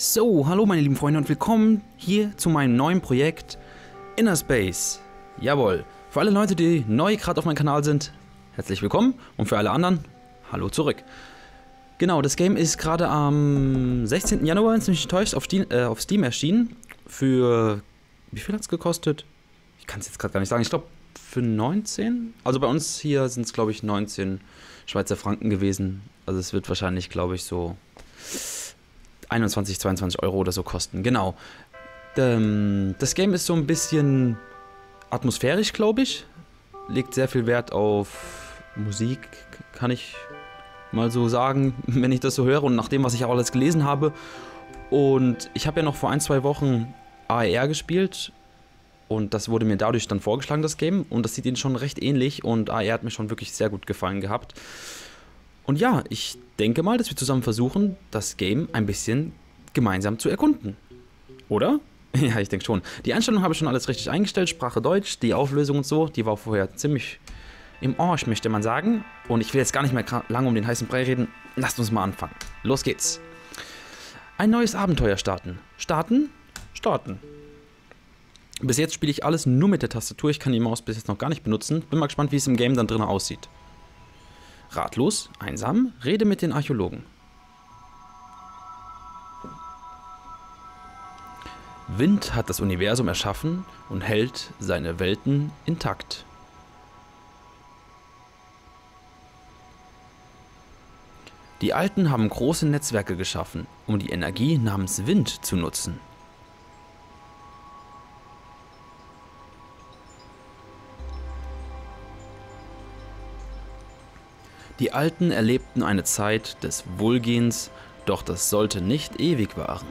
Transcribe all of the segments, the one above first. So, hallo meine lieben Freunde und willkommen hier zu meinem neuen Projekt Inner Space. Jawohl, für alle Leute, die neu gerade auf meinem Kanal sind, herzlich willkommen und für alle anderen, hallo zurück. Genau, das Game ist gerade am 16. Januar, wenn es mich nicht täuscht, auf Steam erschienen. Für, wie viel hat es gekostet? Ich kann es jetzt gerade gar nicht sagen, ich glaube für 19. Also bei uns hier sind es glaube ich 19 Schweizer Franken gewesen. Also es wird wahrscheinlich glaube ich so 21, 22 Euro oder so kosten, genau. Das Game ist so ein bisschen atmosphärisch, glaube ich. Legt sehr viel Wert auf Musik, kann ich mal so sagen, wenn ich das so höre und nach dem, was ich auch alles gelesen habe. Und ich habe ja noch vor ein, zwei Wochen AER gespielt und das wurde mir dadurch dann vorgeschlagen, das Game. Und das sieht ihnen schon recht ähnlich und AER hat mir schon wirklich sehr gut gefallen gehabt. Und ja, ich denke mal, dass wir zusammen versuchen, das Game ein bisschen gemeinsam zu erkunden. Oder? Ja, ich denke schon. Die Einstellung habe ich schon alles richtig eingestellt. Sprache Deutsch, die Auflösung und so, die war vorher ziemlich im Arsch, möchte man sagen. Und ich will jetzt gar nicht mehr lange um den heißen Brei reden. Lasst uns mal anfangen. Los geht's. Ein neues Abenteuer starten. Starten? Starten. Bis jetzt spiele ich alles nur mit der Tastatur. Ich kann die Maus bis jetzt noch gar nicht benutzen. Bin mal gespannt, wie es im Game dann drin aussieht. Ratlos, einsam, rede mit den Archäologen. Wind hat das Universum erschaffen und hält seine Welten intakt. Die Alten haben große Netzwerke geschaffen, um die Energie namens Wind zu nutzen. Die Alten erlebten eine Zeit des Wohlgehens, doch das sollte nicht ewig wahren.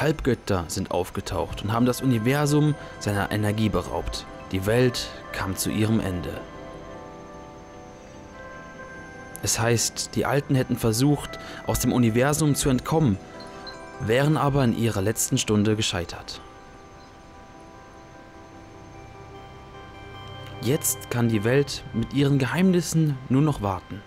Halbgötter sind aufgetaucht und haben das Universum seiner Energie beraubt. Die Welt kam zu ihrem Ende. Es heißt, die Alten hätten versucht, aus dem Universum zu entkommen, wären aber in ihrer letzten Stunde gescheitert. Jetzt kann die Welt mit ihren Geheimnissen nur noch warten.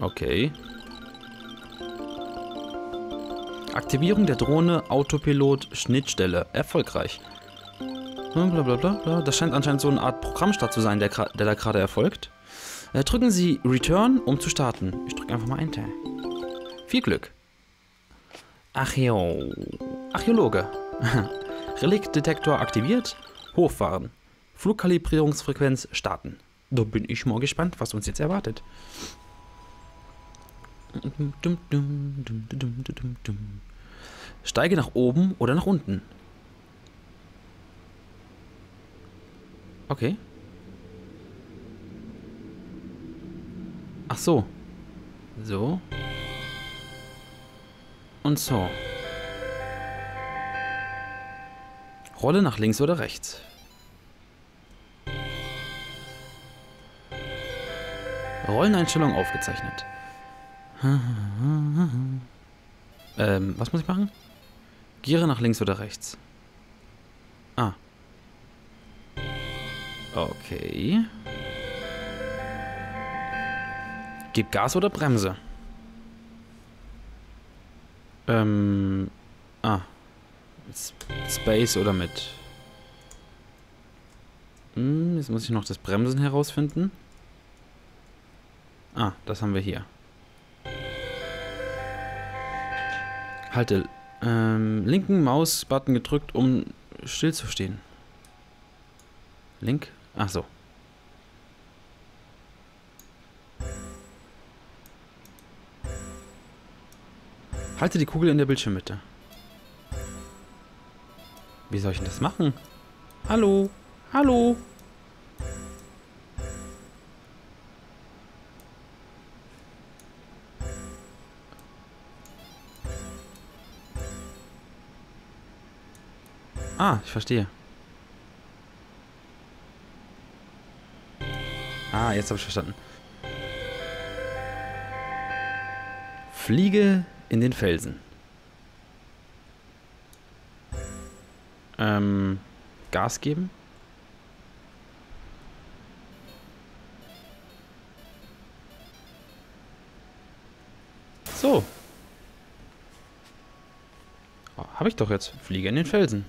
Okay. Aktivierung der Drohne, Autopilot, Schnittstelle. Erfolgreich. Blablabla. Das scheint anscheinend so eine Art Programmstart zu sein, der da gerade erfolgt. Drücken Sie Return, um zu starten. Ich drücke einfach mal Enter. Viel Glück. Archäologe. Reliktdetektor aktiviert. Hochfahren. Flugkalibrierungsfrequenz starten. Da bin ich mal gespannt, was uns jetzt erwartet. Steige nach oben oder nach unten. Okay. Ach so. So. Und so. Rolle nach links oder rechts. Rolleneinstellung aufgezeichnet. Was muss ich machen? Giere nach links oder rechts. Ah. Okay. Gib Gas oder Bremse? Space oder mit? Jetzt muss ich noch das Bremsen herausfinden. Ah, das haben wir hier. Halte. Linken Mausbutton gedrückt, um stillzustehen. Link? Ach so. Halte die Kugel in der Bildschirmmitte. Wie soll ich denn das machen? Hallo? Hallo? Ah, ich verstehe. Ah, jetzt habe ich verstanden. Fliege in den Felsen. Gas geben? So. Oh, hab ich doch jetzt. Fliege in den Felsen.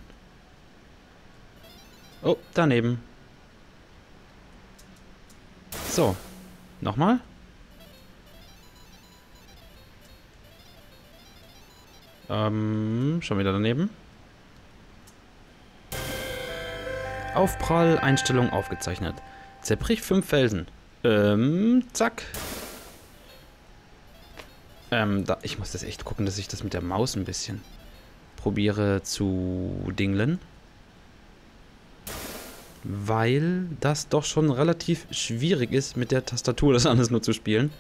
Oh, daneben. So. Nochmal. Schon wieder daneben. Aufprall, Einstellung aufgezeichnet. Zerbrich 5 Felsen. Zack. Ich muss das echt gucken, dass ich das mit der Maus ein bisschen probiere zu dingeln. Weil das doch schon relativ schwierig ist, mit der Tastatur das alles nur zu spielen.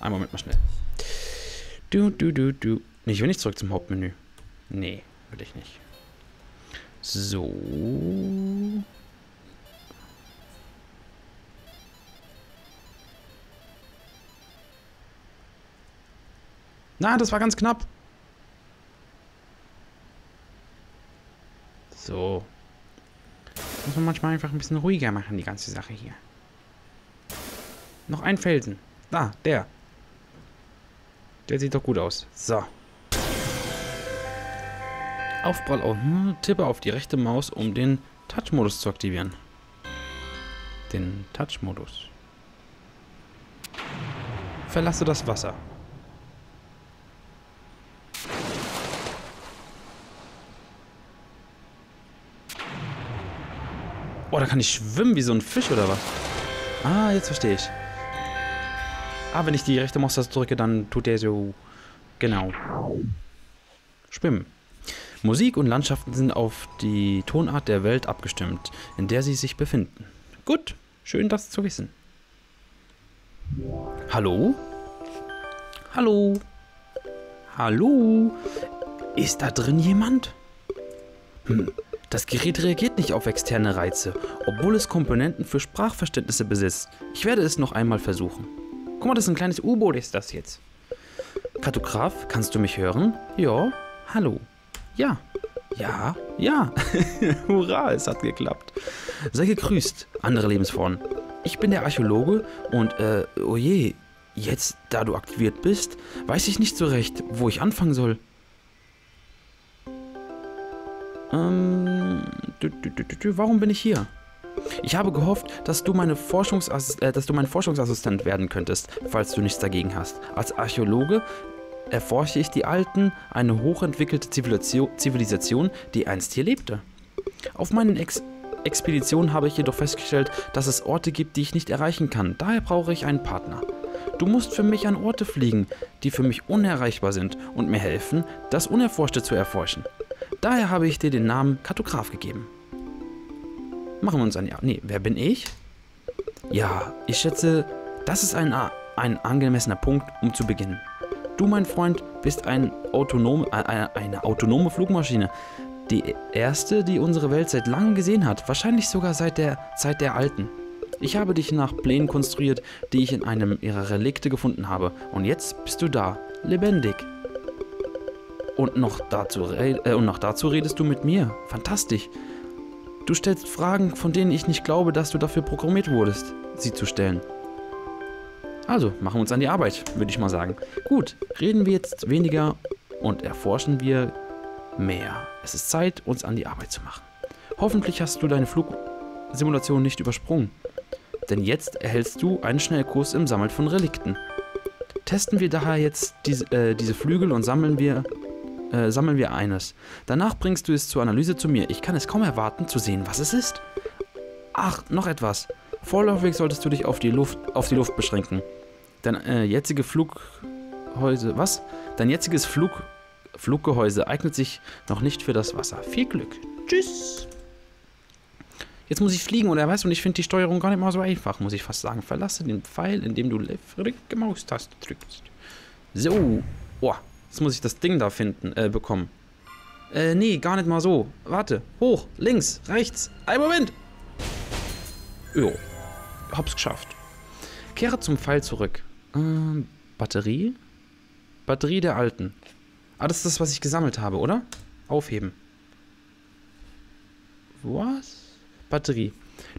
Einen Moment mal schnell. Ich will nicht zurück zum Hauptmenü. Nee, will ich nicht. So. Na, das war ganz knapp. So. Das muss man manchmal einfach ein bisschen ruhiger machen, die ganze Sache hier. Noch ein Felsen. Da, der. Der sieht doch gut aus. So. Aufprall auf. Tippe auf die rechte Maus, um den Touch-Modus zu aktivieren. Den Touch-Modus. Verlasse das Wasser. Oh, da kann ich schwimmen wie so ein Fisch oder was? Ah, jetzt verstehe ich. Ah, wenn ich die rechte Maustaste drücke, dann tut der so... Genau. Schwimmen. Musik und Landschaften sind auf die Tonart der Welt abgestimmt, in der sie sich befinden. Gut, schön das zu wissen. Hallo? Hallo? Hallo? Ist da drin jemand? Hm. Das Gerät reagiert nicht auf externe Reize, obwohl es Komponenten für Sprachverständnisse besitzt. Ich werde es noch einmal versuchen. Guck mal, das ist ein kleines U-Boot, ist das jetzt. Kartograf, kannst du mich hören? Ja, hallo. Ja, ja, ja. Hurra, es hat geklappt. Sei gegrüßt, andere Lebensformen. Ich bin der Archäologe und, oje, jetzt, da du aktiviert bist, weiß ich nicht so recht, wo ich anfangen soll. Warum bin ich hier? Ich habe gehofft, dass du mein Forschungsassistent werden könntest, falls du nichts dagegen hast. Als Archäologe erforsche ich die Alten, eine hochentwickelte Zivilisation, die einst hier lebte. Auf meinen Expeditionen habe ich jedoch festgestellt, dass es Orte gibt, die ich nicht erreichen kann. Daher brauche ich einen Partner. Du musst für mich an Orte fliegen, die für mich unerreichbar sind und mir helfen, das Unerforschte zu erforschen. Daher habe ich dir den Namen Kartograf gegeben. Machen wir uns an die... Nee, wer bin ich? Ja, ich schätze, das ist ein angemessener Punkt, um zu beginnen. Du, mein Freund, bist eine autonome Flugmaschine. Die erste, die unsere Welt seit langem gesehen hat. Wahrscheinlich sogar seit der Zeit der Alten. Ich habe dich nach Plänen konstruiert, die ich in einem ihrer Relikte gefunden habe. Und jetzt bist du da, lebendig. Und noch dazu redest du mit mir. Fantastisch. Du stellst Fragen, von denen ich nicht glaube, dass du dafür programmiert wurdest, sie zu stellen. Also, machen wir uns an die Arbeit, würde ich mal sagen. Gut, reden wir jetzt weniger und erforschen wir mehr. Es ist Zeit, uns an die Arbeit zu machen. Hoffentlich hast du deine Flugsimulation nicht übersprungen. Denn jetzt erhältst du einen Schnellkurs im Sammeln von Relikten. Testen wir daher jetzt diese Flügel und sammeln wir eines. Danach bringst du es zur Analyse zu mir. Ich kann es kaum erwarten, zu sehen, was es ist. Ach, noch etwas. Vorläufig solltest du dich auf die Luft beschränken. Dein jetziges Fluggehäuse eignet sich noch nicht für das Wasser. Viel Glück. Tschüss. Jetzt muss ich fliegen, oder was? Und ich finde die Steuerung gar nicht mal so einfach, muss ich fast sagen. Verlasse den Pfeil, indem du linke Maustaste drückst. So. Oh. Jetzt muss ich das Ding da bekommen. Nee, gar nicht mal so. Warte. Hoch, links, rechts. Ein Moment. Jo. Hab's geschafft. Kehre zum Pfeil zurück. Batterie? Batterie der Alten. Ah, das ist das, was ich gesammelt habe, oder? Aufheben. Was? Batterie.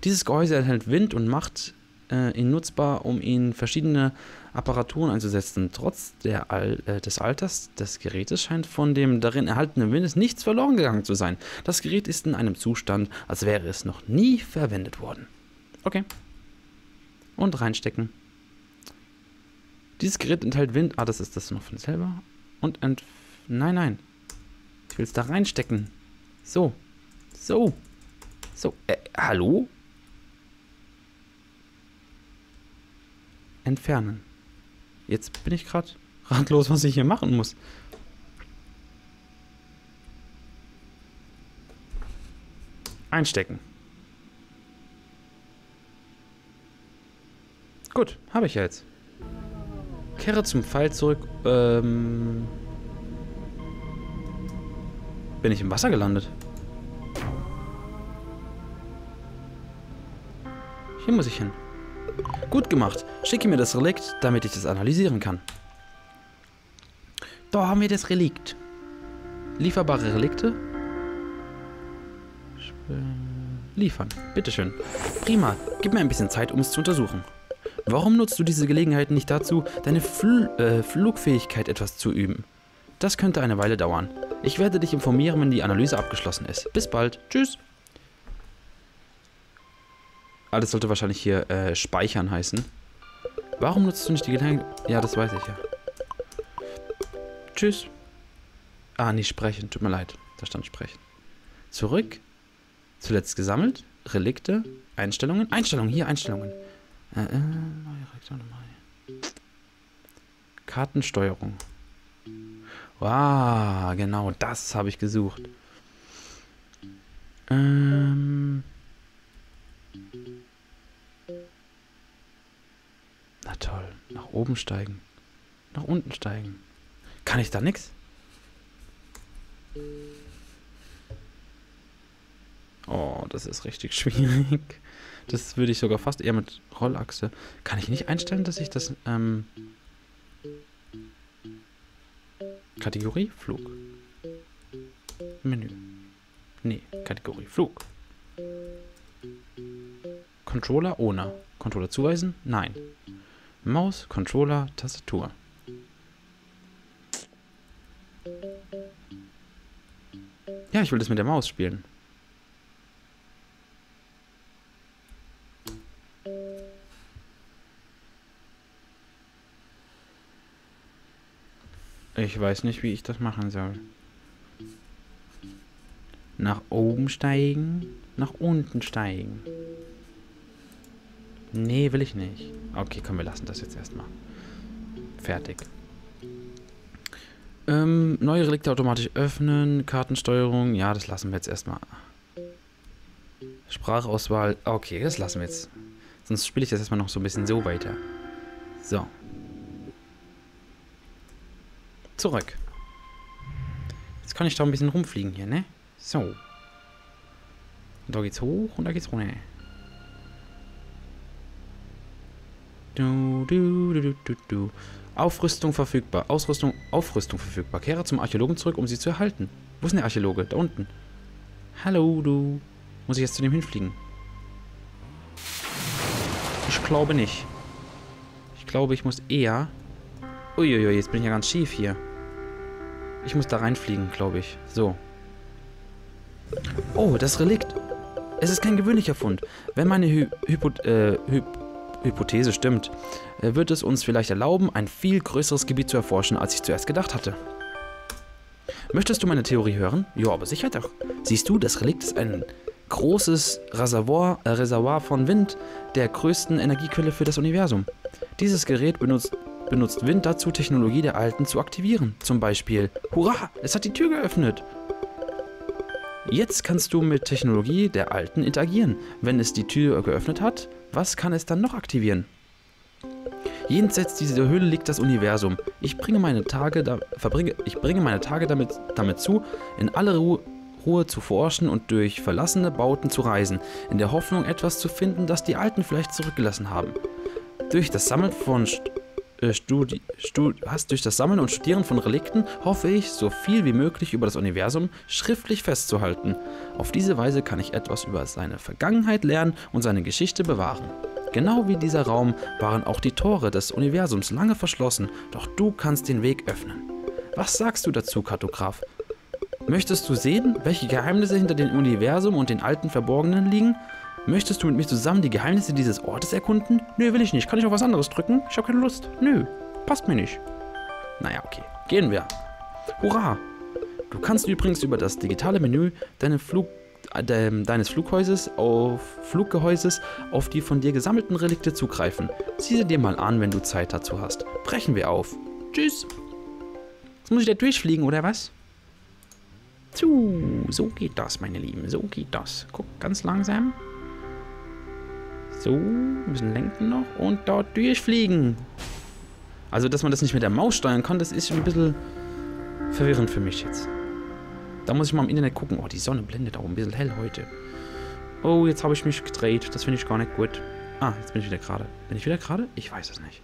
Dieses Gehäuse enthält Wind und macht ihn nutzbar, um in verschiedene Apparaturen einzusetzen. Trotz des Alters des Gerätes scheint von dem darin erhaltenen Wind nichts verloren gegangen zu sein. Das Gerät ist in einem Zustand, als wäre es noch nie verwendet worden. Okay. Und reinstecken. Dieses Gerät enthält Wind. Ah, das ist das noch von selber. Und nein, nein. Ich will es da reinstecken. So. So. So. Hallo? Entfernen. Jetzt bin ich gerade ratlos, was ich hier machen muss. Einstecken. Gut, habe ich ja jetzt. Kehre zum Pfeil zurück. Bin ich im Wasser gelandet? Hier muss ich hin. Gut gemacht. Schicke mir das Relikt, damit ich das analysieren kann. Da haben wir das Relikt. Lieferbare Relikte. Liefern. Bitteschön. Prima. Gib mir ein bisschen Zeit, um es zu untersuchen. Warum nutzt du diese Gelegenheit nicht dazu, deine Flugfähigkeit etwas zu üben? Das könnte eine Weile dauern. Ich werde dich informieren, wenn die Analyse abgeschlossen ist. Bis bald. Tschüss. Alles sollte wahrscheinlich hier speichern heißen. Warum nutzt du nicht die Gelegenheit? Ja, das weiß ich ja. Tschüss. Ah, nicht sprechen. Tut mir leid. Da stand sprechen. Zurück. Zuletzt gesammelt. Relikte. Einstellungen. Einstellungen. Hier, Einstellungen. Kartensteuerung. Wow, genau das habe ich gesucht. Na toll, nach oben steigen. Nach unten steigen. Kann ich da nix? Oh, das ist richtig schwierig. Das würde ich sogar fast eher mit Rollachse. Kann ich nicht einstellen, dass ich das... Kategorie Flug. Menü. Nee, Kategorie Flug. Controller ohne. Controller zuweisen? Nein. Maus, Controller, Tastatur. Ja, ich will das mit der Maus spielen. Ich weiß nicht, wie ich das machen soll. Nach oben steigen, nach unten steigen. Nee, will ich nicht. Okay, komm, wir lassen das jetzt erstmal. Fertig. Neue Relikte automatisch öffnen, Kartensteuerung. Ja, das lassen wir jetzt erstmal. Sprachauswahl. Okay, das lassen wir jetzt. Sonst spiele ich das erstmal noch so ein bisschen so weiter. So. Zurück. Jetzt kann ich da ein bisschen rumfliegen hier, ne? So. Und da geht's hoch und da geht's runter. Aufrüstung verfügbar. Ausrüstung, Aufrüstung verfügbar. Kehre zum Archäologen zurück, um sie zu erhalten. Wo ist denn der Archäologe? Da unten. Hallo, du. Muss ich jetzt zu dem hinfliegen? Ich glaube nicht. Ich glaube, ich muss eher... Uiuiui, jetzt bin ich ja ganz schief hier. Ich muss da reinfliegen, glaube ich. So. Oh, das Relikt. Es ist kein gewöhnlicher Fund. Wenn meine Hypothese stimmt, wird es uns vielleicht erlauben, ein viel größeres Gebiet zu erforschen, als ich zuerst gedacht hatte. Möchtest du meine Theorie hören? Ja, aber sicher doch. Siehst du, das Relikt ist ein großes Reservoir von Wind, der größten Energiequelle für das Universum. Dieses Gerät benutzt Wind dazu, Technologie der Alten zu aktivieren. Zum Beispiel, hurra, es hat die Tür geöffnet. Jetzt kannst du mit Technologie der Alten interagieren. Wenn es die Tür geöffnet hat, was kann es dann noch aktivieren? Jenseits dieser Höhle liegt das Universum. Ich bringe meine Tage damit zu, in aller Ruhe zu forschen und durch verlassene Bauten zu reisen, in der Hoffnung, etwas zu finden, das die Alten vielleicht zurückgelassen haben. Durch das Sammeln von hast durch das Sammeln und Studieren von Relikten, hoffe ich, so viel wie möglich über das Universum schriftlich festzuhalten. Auf diese Weise kann ich etwas über seine Vergangenheit lernen und seine Geschichte bewahren. Genau wie dieser Raum waren auch die Tore des Universums lange verschlossen, doch du kannst den Weg öffnen. Was sagst du dazu, Kartograf? Möchtest du sehen, welche Geheimnisse hinter dem Universum und den alten Verborgenen liegen? Möchtest du mit mir zusammen die Geheimnisse dieses Ortes erkunden? Nö, will ich nicht. Kann ich auf was anderes drücken? Ich habe keine Lust. Nö, passt mir nicht. Naja, okay. Gehen wir. Hurra! Du kannst übrigens über das digitale Menü deines Fluggehäuses auf die von dir gesammelten Relikte zugreifen. Sieh sie dir mal an, wenn du Zeit dazu hast. Brechen wir auf. Tschüss. Jetzt muss ich da durchfliegen, oder was? So geht das, meine Lieben. So geht das. Guck, ganz langsam. So, ein bisschen lenken noch und dort durchfliegen. Also, dass man das nicht mit der Maus steuern kann, das ist ein bisschen verwirrend für mich jetzt. Da muss ich mal im Internet gucken. Oh, die Sonne blendet auch ein bisschen hell heute. Oh, jetzt habe ich mich gedreht. Das finde ich gar nicht gut. Ah, jetzt bin ich wieder gerade. Bin ich wieder gerade? Ich weiß es nicht.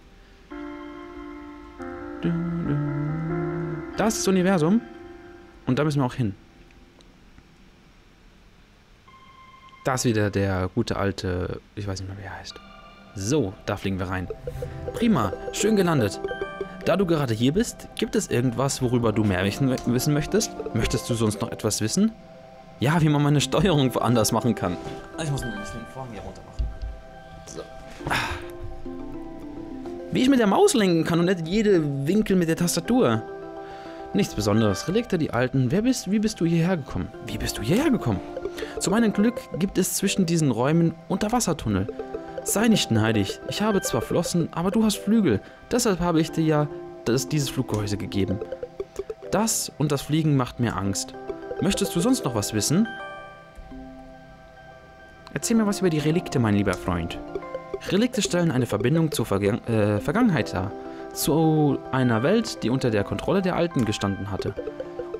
Das ist das Universum. Und da müssen wir auch hin. Da ist wieder der gute alte, ich weiß nicht mehr, wie er heißt. So, da fliegen wir rein. Prima, schön gelandet. Da du gerade hier bist, gibt es irgendwas, worüber du mehr wissen möchtest? Möchtest du sonst noch etwas wissen? Ja, wie man meine Steuerung anders machen kann. Ich muss mir ein bisschen Vorhang hier runter machen. So. Wie ich mit der Maus lenken kann und nicht jede Winkel mit der Tastatur. Nichts Besonderes. Relikte, die Alten. Wie bist du hierher gekommen? Wie bist du hierher gekommen? Zu meinem Glück gibt es zwischen diesen Räumen Unterwassertunnel. Sei nicht neidisch. Ich habe zwar Flossen, aber du hast Flügel. Deshalb habe ich dir ja dieses Fluggehäuse gegeben. Das und das Fliegen macht mir Angst. Möchtest du sonst noch was wissen? Erzähl mir was über die Relikte, mein lieber Freund. Relikte stellen eine Verbindung zur Vergangenheit dar. Zu einer Welt, die unter der Kontrolle der Alten gestanden hatte.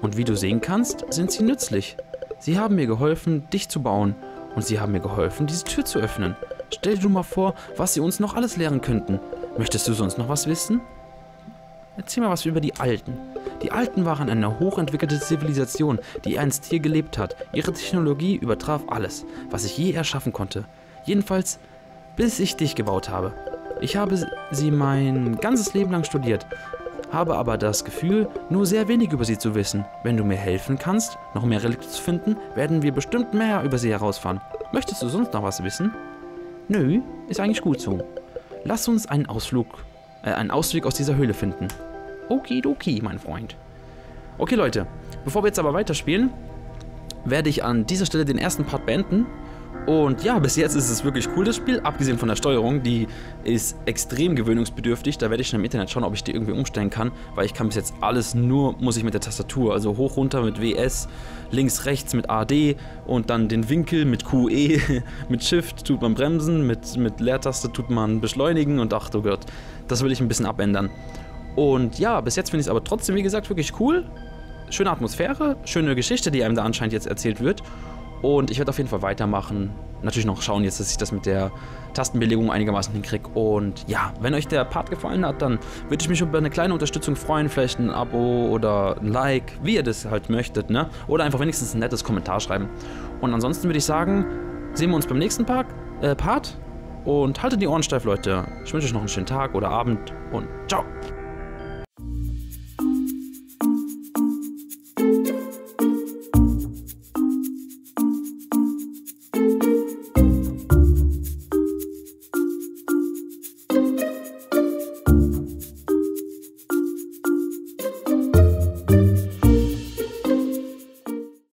Und wie du sehen kannst, sind sie nützlich. Sie haben mir geholfen, dich zu bauen. Und sie haben mir geholfen, diese Tür zu öffnen. Stell dir mal vor, was sie uns noch alles lehren könnten. Möchtest du sonst noch was wissen? Erzähl mal was über die Alten. Die Alten waren eine hochentwickelte Zivilisation, die einst hier gelebt hat. Ihre Technologie übertraf alles, was ich je erschaffen konnte. Jedenfalls, bis ich dich gebaut habe. Ich habe sie mein ganzes Leben lang studiert, habe aber das Gefühl, nur sehr wenig über sie zu wissen. Wenn du mir helfen kannst, noch mehr Relikte zu finden, werden wir bestimmt mehr über sie herausfahren. Möchtest du sonst noch was wissen? Nö, ist eigentlich gut so. Lass uns einen Ausweg aus dieser Höhle finden. Okidoki, mein Freund. Okay, Leute, bevor wir jetzt aber weiterspielen, werde ich an dieser Stelle den ersten Part beenden. Und ja, bis jetzt ist es wirklich cool, das Spiel, abgesehen von der Steuerung, die ist extrem gewöhnungsbedürftig, da werde ich schon im Internet schauen, ob ich die irgendwie umstellen kann, weil ich kann bis jetzt alles nur, muss ich mit der Tastatur, also hoch, runter mit WS, links, rechts mit AD und dann den Winkel mit QE, mit Shift tut man bremsen, mit Leertaste tut man beschleunigen und ach du Gott, das will ich ein bisschen abändern. Und ja, bis jetzt finde ich es aber trotzdem, wie gesagt, wirklich cool, schöne Atmosphäre, schöne Geschichte, die einem da anscheinend jetzt erzählt wird. Und ich werde auf jeden Fall weitermachen. Natürlich noch schauen jetzt, dass ich das mit der Tastenbelegung einigermaßen hinkriege. Und ja, wenn euch der Part gefallen hat, dann würde ich mich über eine kleine Unterstützung freuen. Vielleicht ein Abo oder ein Like, wie ihr das halt möchtet, ne? Oder einfach wenigstens ein nettes Kommentar schreiben. Und ansonsten würde ich sagen, sehen wir uns beim nächsten Part. Und haltet die Ohren steif, Leute. Ich wünsche euch noch einen schönen Tag oder Abend und ciao.